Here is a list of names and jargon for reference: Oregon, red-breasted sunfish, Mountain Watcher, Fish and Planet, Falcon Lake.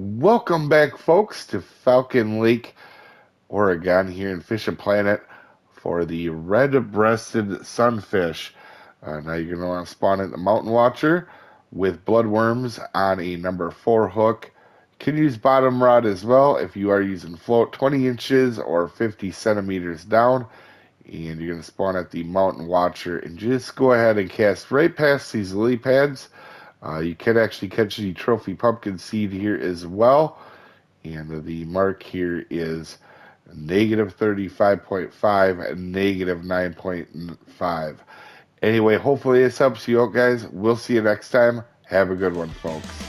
Welcome back, folks, to Falcon Lake, Oregon, here in Fish and Planet for the red-breasted sunfish. Now you're going to want to spawn in the Mountain Watcher with bloodworms on a number 4 hook. You can use bottom rod as well if you are using float 20 inches or 50 centimeters down. And you're going to spawn at the Mountain Watcher and just go ahead and cast right past these lily pads. You can actually catch the trophy pumpkin seed here as well. And the mark here is -35.5 and -9.5. Anyway, hopefully this helps you out, guys. We'll see you next time. Have a good one, folks.